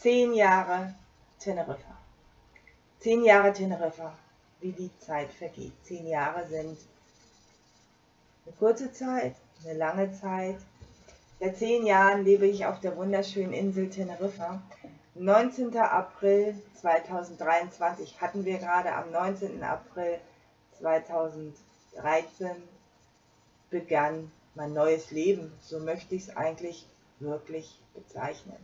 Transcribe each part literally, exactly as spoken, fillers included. Zehn Jahre Teneriffa. Zehn Jahre Teneriffa, wie die Zeit vergeht. Zehn Jahre sind eine kurze Zeit, eine lange Zeit. Seit zehn Jahren lebe ich auf der wunderschönen Insel Teneriffa. neunzehnten April zweitausenddreiundzwanzig hatten wir gerade, am neunzehnten April zweitausenddreizehn begann mein neues Leben. So möchte ich es eigentlich wirklich bezeichnen.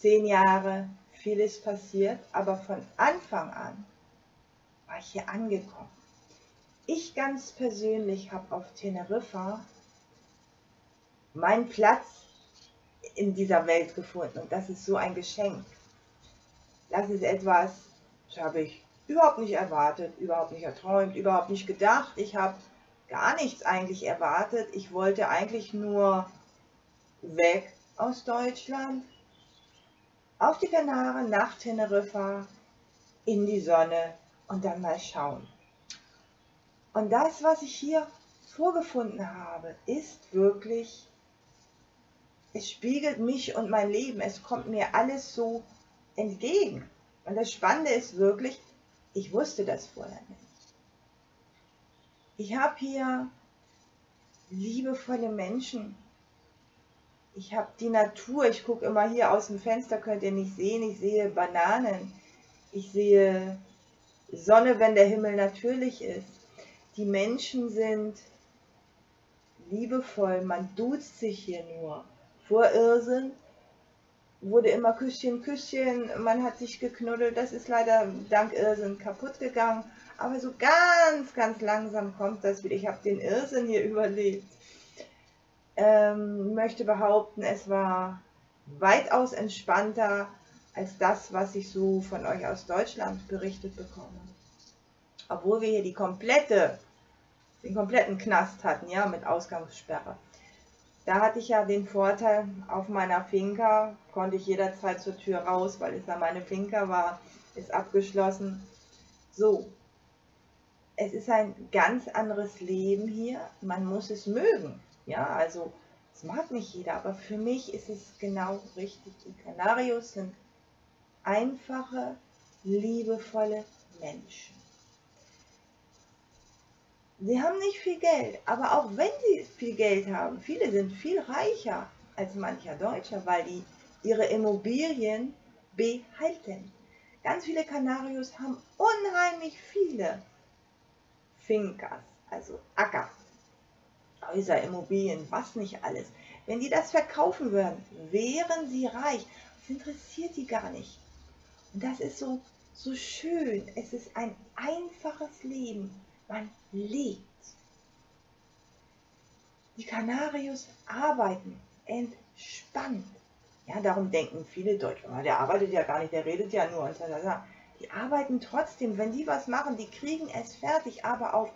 Zehn Jahre, vieles passiert, aber von Anfang an war ich hier angekommen. Ich ganz persönlich habe auf Teneriffa meinen Platz in dieser Welt gefunden und das ist so ein Geschenk. Das ist etwas, das habe ich überhaupt nicht erwartet, überhaupt nicht erträumt, überhaupt nicht gedacht. Ich habe gar nichts eigentlich erwartet. Ich wollte eigentlich nur weg aus Deutschland, auf die Kanaren, nach Teneriffa, in die Sonne und dann mal schauen. Und das, was ich hier vorgefunden habe, ist wirklich, es spiegelt mich und mein Leben, es kommt mir alles so entgegen. Und das Spannende ist wirklich, ich wusste das vorher nicht. Ich habe hier liebevolle Menschen. Ich habe die Natur, ich gucke immer hier aus dem Fenster, könnt ihr nicht sehen, ich sehe Bananen, ich sehe Sonne, wenn der Himmel natürlich ist. Die Menschen sind liebevoll, man duzt sich hier nur. Vor Irrsinn wurde immer Küsschen, Küsschen, man hat sich geknuddelt, das ist leider dank Irrsinn kaputt gegangen, aber so ganz, ganz langsam kommt das wieder. Ich habe den Irrsinn hier überlebt. Ähm, möchte behaupten, es war weitaus entspannter als das, was ich so von euch aus Deutschland berichtet bekomme. Obwohl wir hier die komplette, den kompletten Knast hatten, ja, mit Ausgangssperre. Da hatte ich ja den Vorteil, auf meiner Finca konnte ich jederzeit zur Tür raus, weil es ja meine Finca war, ist abgeschlossen. So, es ist ein ganz anderes Leben hier, man muss es mögen. Ja, also das mag nicht jeder, aber für mich ist es genau richtig. Die Kanarios sind einfache, liebevolle Menschen. Sie haben nicht viel Geld, aber auch wenn sie viel Geld haben, viele sind viel reicher als mancher Deutscher, weil die ihre Immobilien behalten. Ganz viele Kanarios haben unheimlich viele Fincas, also Acker. Häuser, Immobilien, was nicht alles. Wenn die das verkaufen würden, wären sie reich. Das interessiert die gar nicht. Und das ist so, so schön. Es ist ein einfaches Leben. Man lebt. Die Kanarios arbeiten entspannt. Ja, darum denken viele Deutsche, der arbeitet ja gar nicht, der redet ja nur. Die arbeiten trotzdem, wenn die was machen, die kriegen es fertig, aber auf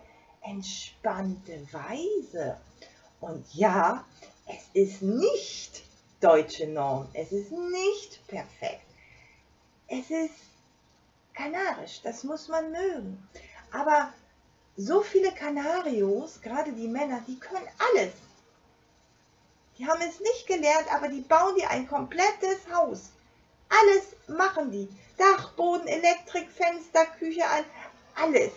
entspannte Weise. Und ja, es ist nicht deutsche Norm, es ist nicht perfekt, es ist kanarisch, das muss man mögen. Aber so viele Kanarios, gerade die Männer, die können alles. Die haben es nicht gelernt, aber die bauen dir ein komplettes Haus. Alles machen die. Dach, Boden, Elektrik, Fenster, Küche, alles.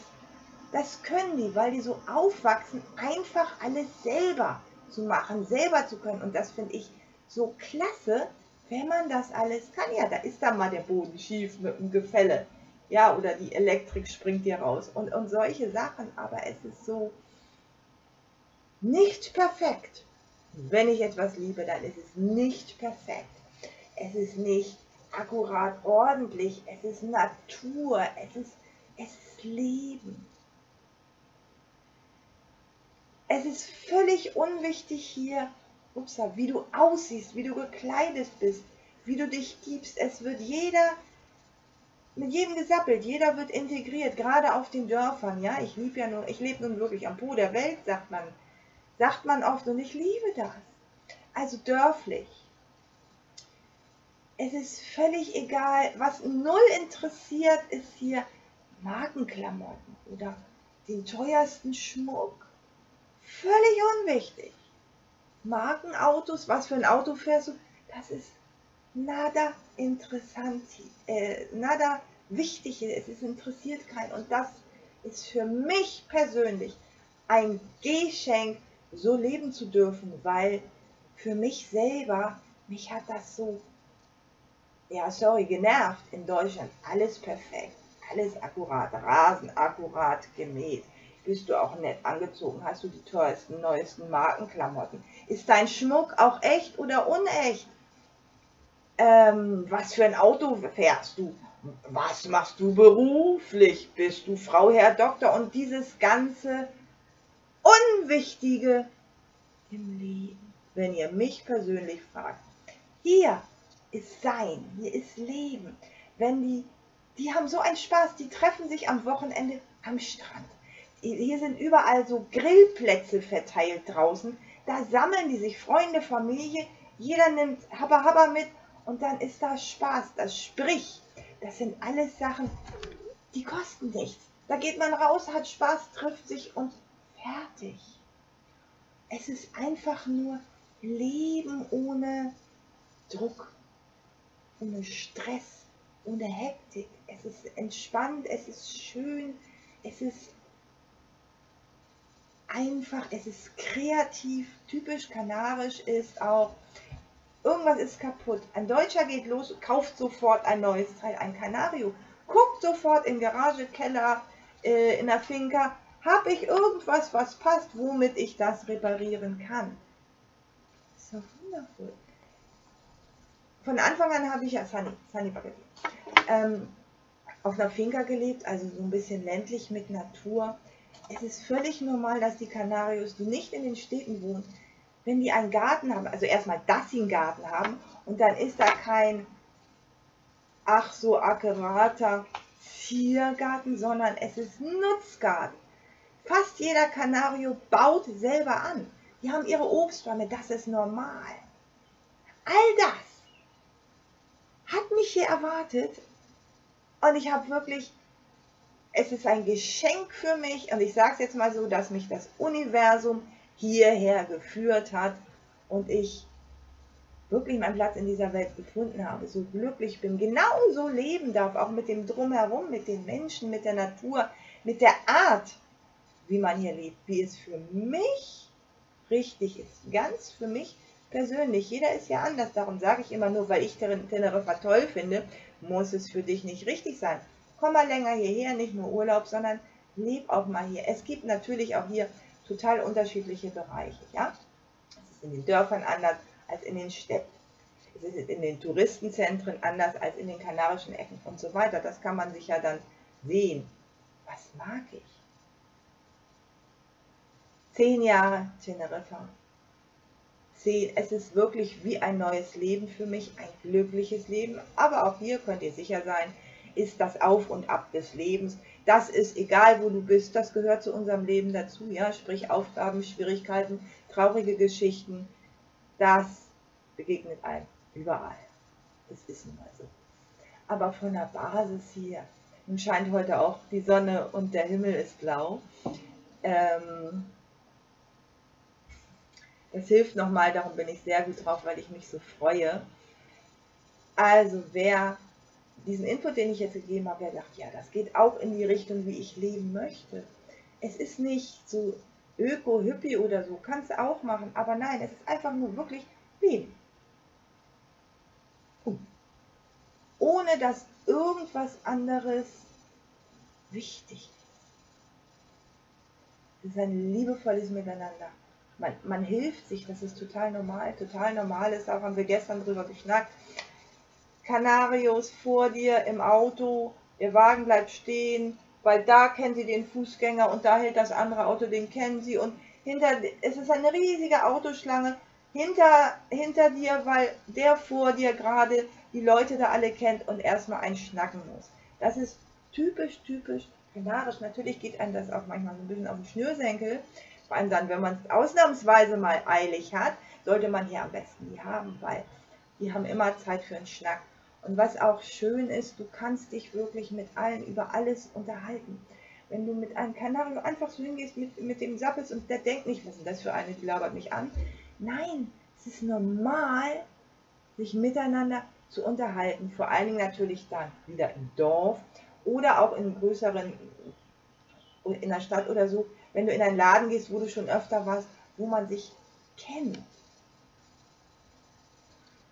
Das können die, weil die so aufwachsen, einfach alles selber zu machen, selber zu können. Und das finde ich so klasse, wenn man das alles kann. Ja, da ist dann mal der Boden schief mit dem Gefälle. Ja, oder die Elektrik springt dir raus. Und, und solche Sachen, aber es ist so nicht perfekt. Wenn ich etwas liebe, dann ist es nicht perfekt. Es ist nicht akkurat ordentlich. Es ist Natur. Es ist, es ist Leben. Es ist völlig unwichtig hier, ups, wie du aussiehst, wie du gekleidet bist, wie du dich gibst. Es wird jeder, mit jedem gesappelt, jeder wird integriert, gerade auf den Dörfern. Ja, ich liebe ja nur, ich lebe nun wirklich am Po der Welt, sagt man, sagt man oft und ich liebe das. Also dörflich. Es ist völlig egal, was null interessiert, ist hier Markenklamotten oder den teuersten Schmuck. Völlig unwichtig. Markenautos, was für ein Auto fährst du, das ist nada interessanti, äh, nada wichtig ist, es interessiert keinen. Und das ist für mich persönlich ein Geschenk, so leben zu dürfen, weil für mich selber, mich hat das so, ja sorry, genervt in Deutschland. Alles perfekt, alles akkurat, Rasen akkurat gemäht. Bist du auch nett angezogen? Hast du die teuersten, neuesten Markenklamotten? Ist dein Schmuck auch echt oder unecht? Ähm, was für ein Auto fährst du? Was machst du beruflich? Bist du Frau, Herr, Doktor? Und dieses ganze Unwichtige im Leben, wenn ihr mich persönlich fragt. Hier ist Sein, hier ist Leben. Wenn die, die haben so einen Spaß, die treffen sich am Wochenende am Strand. Hier sind überall so Grillplätze verteilt draußen. Da sammeln die sich, Freunde, Familie. Jeder nimmt Habba Habba mit und dann ist da Spaß. Das spricht. Das sind alles Sachen, die kosten nichts. Da geht man raus, hat Spaß, trifft sich und fertig. Es ist einfach nur Leben ohne Druck, ohne Stress, ohne Hektik. Es ist entspannt, es ist schön, es ist einfach, es ist kreativ, typisch kanarisch ist auch, irgendwas ist kaputt. Ein Deutscher geht los, kauft sofort ein neues Teil, ein Kanario, guckt sofort in Garage, Keller, äh, in der Finca, habe ich irgendwas, was passt, womit ich das reparieren kann. So wundervoll. Von Anfang an habe ich ja Sunny, Sunny Baguette, ähm, auf einer Finca gelebt, also so ein bisschen ländlich mit Natur. Es ist völlig normal, dass die Kanarios, die nicht in den Städten wohnen, wenn die einen Garten haben, also erstmal, dass sie einen Garten haben, und dann ist da kein, ach so akkurater Ziergarten, sondern es ist Nutzgarten. Fast jeder Kanario baut selber an. Die haben ihre Obstbäume, das ist normal. All das hat mich hier erwartet und ich habe wirklich... Es ist ein Geschenk für mich und ich sage es jetzt mal so, dass mich das Universum hierher geführt hat und ich wirklich meinen Platz in dieser Welt gefunden habe, so glücklich bin, genauso leben darf, auch mit dem Drumherum, mit den Menschen, mit der Natur, mit der Art, wie man hier lebt, wie es für mich richtig ist, ganz für mich persönlich. Jeder ist ja anders, darum sage ich immer, nur weil ich Teneriffa toll finde, muss es für dich nicht richtig sein. Komm mal länger hierher, nicht nur Urlaub, sondern leb auch mal hier. Es gibt natürlich auch hier total unterschiedliche Bereiche. Ja? Es ist in den Dörfern anders als in den Städten. Es ist in den Touristenzentren anders als in den kanarischen Ecken und so weiter. Das kann man sich ja dann sehen. Was mag ich? Zehn Jahre Teneriffa. Es ist wirklich wie ein neues Leben für mich, ein glückliches Leben. Aber auch hier könnt ihr sicher sein, ist das Auf und Ab des Lebens. Das ist egal, wo du bist, das gehört zu unserem Leben dazu, ja, sprich Aufgaben, Schwierigkeiten, traurige Geschichten, das begegnet einem überall. Das ist nun mal so. Aber von der Basis hier, nun scheint heute auch die Sonne und der Himmel ist blau, ähm, das hilft nochmal, darum bin ich sehr gut drauf, weil ich mich so freue. Also wer diesen Input, den ich jetzt gegeben habe, der sagt, ja, das geht auch in die Richtung, wie ich leben möchte. Es ist nicht so öko, hippie oder so, kannst du auch machen, aber nein, es ist einfach nur wirklich leben. Punkt. Ohne, dass irgendwas anderes wichtig ist. Es ist ein liebevolles Miteinander. Man, man hilft sich, das ist total normal, total normal ist, auch haben wir gestern drüber geschnackt. Kanarios vor dir im Auto, ihr Wagen bleibt stehen, weil da kennen sie den Fußgänger und da hält das andere Auto, den kennen sie. Und hinter, es ist eine riesige Autoschlange hinter, hinter dir, weil der vor dir gerade die Leute da alle kennt und erstmal einen schnacken muss. Das ist typisch, typisch kanarisch. Natürlich geht einem das auch manchmal so ein bisschen auf den Schnürsenkel. Vor allem dann, wenn man es ausnahmsweise mal eilig hat, sollte man hier am besten die haben, weil die haben immer Zeit für einen Schnack. Und was auch schön ist, du kannst dich wirklich mit allen über alles unterhalten. Wenn du mit einem Kanario einfach so hingehst mit, mit dem Sappes und der denkt nicht, was ist das für eine, die labert mich an. Nein, es ist normal, sich miteinander zu unterhalten, vor allen Dingen natürlich dann wieder im Dorf oder auch in größeren, in der Stadt oder so, wenn du in einen Laden gehst, wo du schon öfter warst, wo man sich kennt.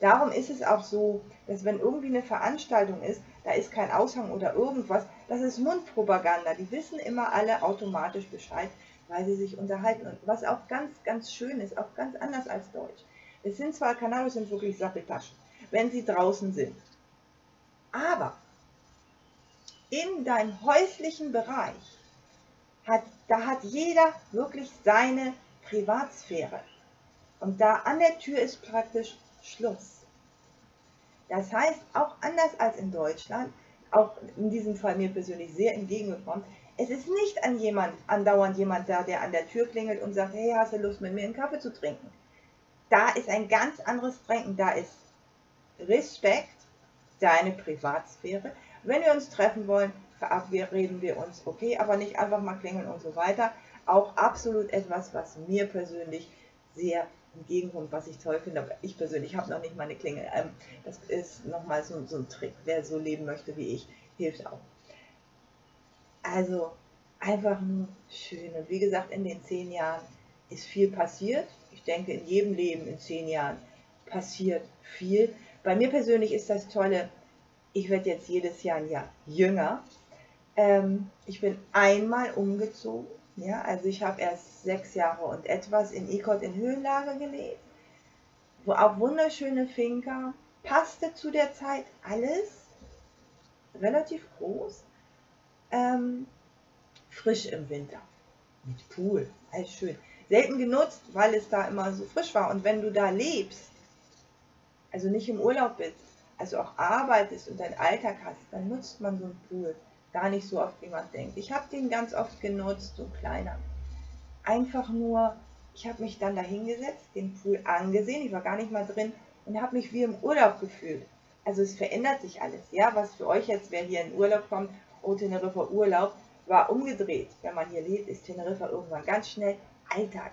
Darum ist es auch so, dass wenn irgendwie eine Veranstaltung ist, da ist kein Aushang oder irgendwas, das ist Mundpropaganda. Die wissen immer alle automatisch Bescheid, weil sie sich unterhalten. Und was auch ganz, ganz schön ist, auch ganz anders als Deutsch. Es sind zwar, Kanarios sind wirklich Satteltaschen, wenn sie draußen sind. Aber in deinem häuslichen Bereich, hat, da hat jeder wirklich seine Privatsphäre. Und da an der Tür ist praktisch Schluss. Das heißt, auch anders als in Deutschland, auch in diesem Fall mir persönlich sehr entgegengekommen, es ist nicht an jemand, andauernd jemand da, der an der Tür klingelt und sagt, hey, hast du Lust, mit mir einen Kaffee zu trinken? Da ist ein ganz anderes Drängen, da ist Respekt, deine Privatsphäre. Wenn wir uns treffen wollen, verabreden wir uns, okay, aber nicht einfach mal klingeln und so weiter. Auch absolut etwas, was mir persönlich sehr entgegenkommt, was ich toll finde. Aber ich persönlich habe noch nicht meine Klingel. Das ist nochmal so, so ein Trick. Wer so leben möchte wie ich, hilft auch. Also einfach nur schön. Und wie gesagt, in den zehn Jahren ist viel passiert. Ich denke, in jedem Leben in zehn Jahren passiert viel. Bei mir persönlich ist das Tolle, ich werde jetzt jedes Jahr ein Jahr jünger. Ähm, ich bin einmal umgezogen. Ja, also ich habe erst sechs Jahre und etwas in Icod in Höhenlage gelebt, wo auch wunderschöne Finca, passte zu der Zeit alles, relativ groß, ähm, frisch im Winter, mit Pool, alles schön. Selten genutzt, weil es da immer so frisch war. Und wenn du da lebst, also nicht im Urlaub bist, also auch arbeitest und deinen Alltag hast, dann nutzt man so einen Pool. Gar nicht so oft, wie man denkt. Ich habe den ganz oft genutzt, so kleiner. Einfach nur, ich habe mich dann dahingesetzt, den Pool angesehen, ich war gar nicht mal drin und habe mich wie im Urlaub gefühlt. Also es verändert sich alles, ja, was für euch jetzt, wer hier in Urlaub kommt, oh, Teneriffa Urlaub, war umgedreht. Wenn man hier lebt, ist Teneriffa irgendwann ganz schnell Alltag.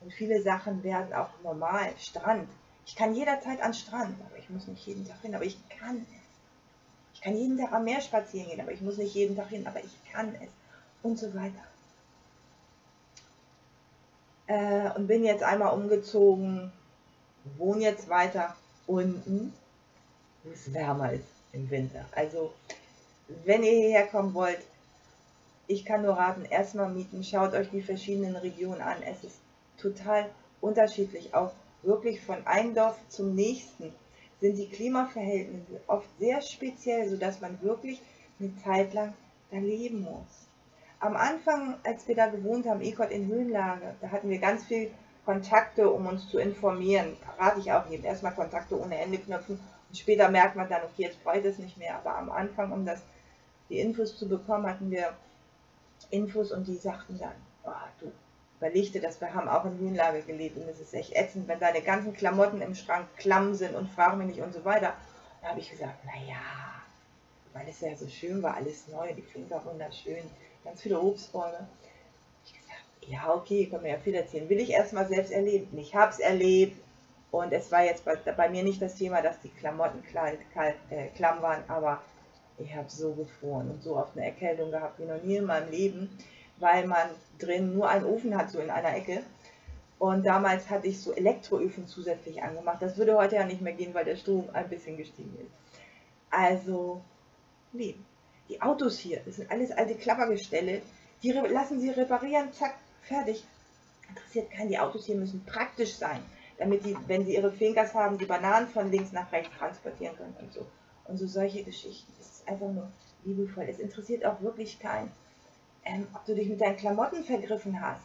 Und viele Sachen werden auch normal, Strand. Ich kann jederzeit an Strand, aber ich muss nicht jeden Tag hin, aber ich kann es. Ich kann jeden Tag am Meer spazieren gehen, aber ich muss nicht jeden Tag hin, aber ich kann es und so weiter. Äh, und bin jetzt einmal umgezogen, wohne jetzt weiter unten, wo es wärmer ist im Winter. Also, wenn ihr hierher kommen wollt, ich kann nur raten, erstmal mieten, schaut euch die verschiedenen Regionen an. Es ist total unterschiedlich, auch wirklich von einem Dorf zum nächsten. Sind die Klimaverhältnisse oft sehr speziell, sodass man wirklich eine Zeit lang da leben muss. Am Anfang, als wir da gewohnt haben, Icod in Höhenlage, da hatten wir ganz viel Kontakte, um uns zu informieren. Rate ich auch jedem. Erstmal Kontakte ohne Ende knüpfen und später merkt man dann, okay, jetzt brauche ich das nicht mehr. Aber am Anfang, um das, die Infos zu bekommen, hatten wir Infos und die sagten dann, oh, du, überleg dir das, wir haben auch in Höhenlage gelebt und es ist echt ätzend, wenn deine ganzen Klamotten im Schrank klamm sind und fragen mich nicht und so weiter. Da habe ich gesagt, naja, weil es ja so schön war, alles neu, die klingt auch wunderschön, ganz viele Obstbäume. Ich gesagt, ja okay, können wir ja viel erzählen, will ich erstmal selbst erleben. Ich habe es erlebt und es war jetzt bei, bei mir nicht das Thema, dass die Klamotten kalt, kalt, äh, klamm waren, aber ich habe so gefroren und so oft eine Erkältung gehabt wie noch nie in meinem Leben, weil man drin nur einen Ofen hat, so in einer Ecke. Und damals hatte ich so Elektroöfen zusätzlich angemacht. Das würde heute ja nicht mehr gehen, weil der Strom ein bisschen gestiegen ist. Also, nee. Die Autos hier, das sind alles alte Klappergestelle. Die lassen sie reparieren, zack, fertig. Interessiert keinen, die Autos hier müssen praktisch sein, damit die, wenn sie ihre Fincas haben, die Bananen von links nach rechts transportieren können und so. Und so solche Geschichten. Das ist einfach nur liebevoll. Es interessiert auch wirklich keinen. Ähm, ob du dich mit deinen Klamotten vergriffen hast,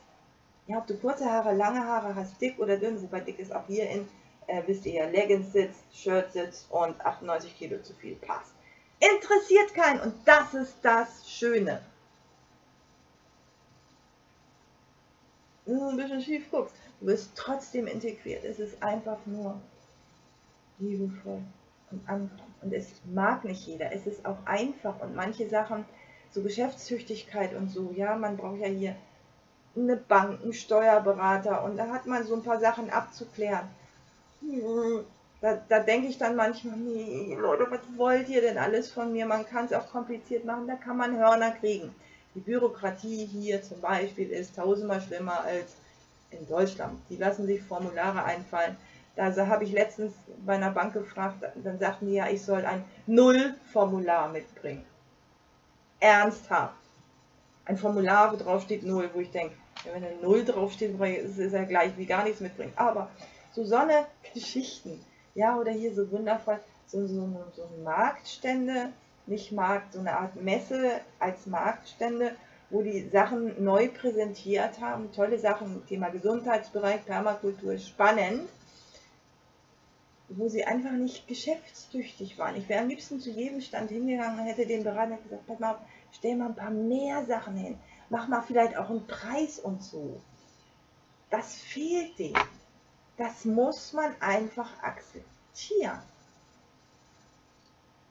ja, ob du kurze Haare, lange Haare hast, dick oder dünn, wobei dick ist auch hier in, äh, wisst ihr ja, Leggings sitzt, Shirt sitzt und achtundneunzig Kilo zu viel passt. Interessiert keinen und das ist das Schöne. Wenn du ein bisschen schief guckst, du bist trotzdem integriert, es ist einfach nur liebevoll und ankommen. Und es mag nicht jeder, es ist auch einfach und manche Sachen, so Geschäftstüchtigkeit und so, ja, man braucht ja hier eine Bank, einen Steuerberater und da hat man so ein paar Sachen abzuklären. Da, da denke ich dann manchmal, nee, Leute, was wollt ihr denn alles von mir? Man kann es auch kompliziert machen, da kann man Hörner kriegen. Die Bürokratie hier zum Beispiel ist tausendmal schlimmer als in Deutschland. Die lassen sich Formulare einfallen. Da habe ich letztens bei einer Bank gefragt, dann sagten die ja, ich soll ein Null-Formular mitbringen. Ernsthaft. Ein Formular, wo drauf steht Null, wo ich denke, wenn eine Null draufsteht, ist es ja gleich wie gar nichts mitbringen. Aber so so eine Geschichten, ja, oder hier so wundervoll, so, so, so Marktstände, nicht Markt, so eine Art Messe als Marktstände, wo die Sachen neu präsentiert haben, tolle Sachen, Thema Gesundheitsbereich, Permakultur, spannend, wo sie einfach nicht geschäftstüchtig waren. Ich wäre am liebsten zu jedem Stand hingegangen und hätte den Berater gesagt, pass mal auf, stell mal ein paar mehr Sachen hin, mach mal vielleicht auch einen Preis und so. Das fehlt denen. Das muss man einfach akzeptieren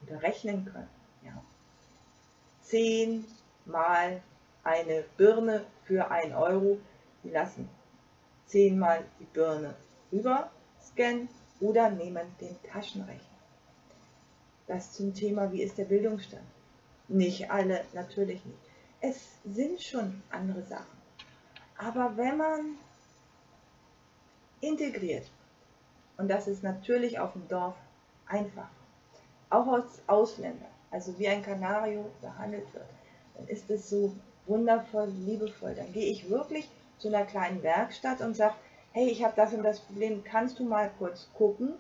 oder rechnen können. Ja. Zehn mal eine Birne für ein Euro, die lassen zehnmal die Birne rüber scannen oder nehmen den Taschenrechner. Das zum Thema, wie ist der Bildungsstand? Nicht alle, natürlich nicht. Es sind schon andere Sachen. Aber wenn man integriert, und das ist natürlich auf dem Dorf einfach, auch als Ausländer, also wie ein Kanario behandelt wird, dann ist es so wundervoll, liebevoll. Dann gehe ich wirklich zu einer kleinen Werkstatt und sage, hey, ich habe das und das Problem, kannst du mal kurz gucken?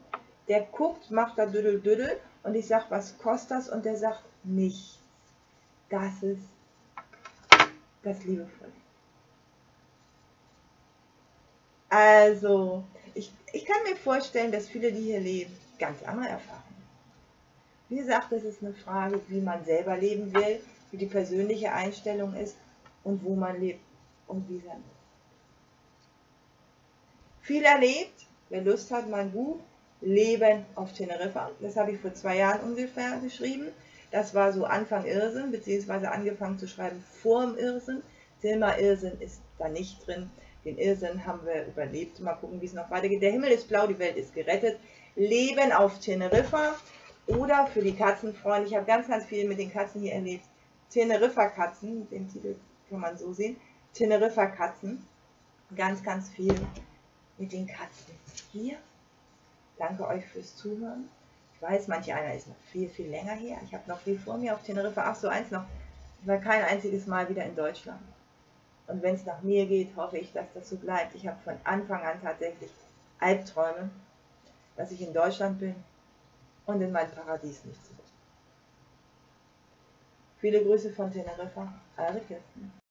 Der guckt, macht da düdel düdel und ich sage, was kostet das? Und der sagt, nichts. Das ist das Liebevolle. Also, ich, ich kann mir vorstellen, dass viele, die hier leben, ganz andere Erfahrungen. Wie gesagt, es ist eine Frage, wie man selber leben will, wie die persönliche Einstellung ist und wo man lebt und wie man lebt. Viel erlebt, wer Lust hat, mein Buch Leben auf Teneriffa. Das habe ich vor zwei Jahren ungefähr geschrieben. Das war so Anfang Irrsinn, beziehungsweise angefangen zu schreiben vor dem Irrsinn. Thema Irrsinn ist da nicht drin. Den Irrsinn haben wir überlebt. Mal gucken, wie es noch weitergeht. Der Himmel ist blau, die Welt ist gerettet. Leben auf Teneriffa oder für die Katzenfreunde. Ich habe ganz, ganz viel mit den Katzen hier erlebt. Teneriffa-Katzen, den Titel kann man so sehen. Teneriffa-Katzen. Ganz, ganz viel mit den Katzen hier. Danke euch fürs Zuhören. Ich weiß, manch einer ist noch viel, viel länger her. Ich habe noch viel vor mir auf Teneriffa. Ach so, eins noch. Ich war kein einziges Mal wieder in Deutschland. Und wenn es nach mir geht, hoffe ich, dass das so bleibt. Ich habe von Anfang an tatsächlich Albträume, dass ich in Deutschland bin und in mein Paradies nicht zurück. Viele Grüße von Teneriffa, eure Kirsten.